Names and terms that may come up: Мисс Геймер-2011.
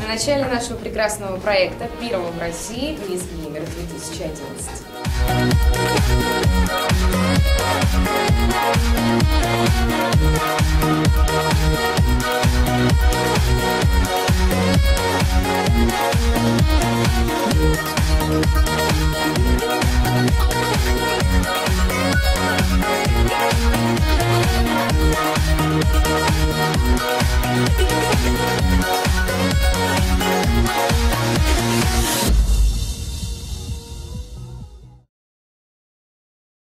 На начале нашего прекрасного проекта, первого в России, Мисс Геймер-2011.